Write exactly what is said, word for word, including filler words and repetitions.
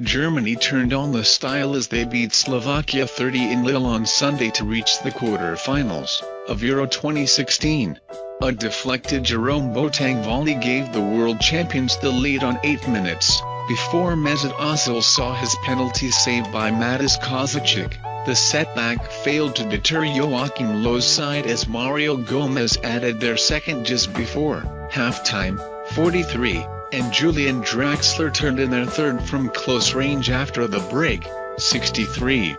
Germany turned on the style as they beat Slovakia thirty in Lille on Sunday to reach the quarter-finals of Euro twenty sixteen. A deflected Jerome Boateng volley gave the world champions the lead on eight minutes, before Mesut Ozil saw his penalty saved by Matus Kozacik. The setback failed to deter Joachim Löw's side as Mario Gomez added their second just before halftime, forty-three, and Julian Draxler turned in their third from close range after the break, sixty-three.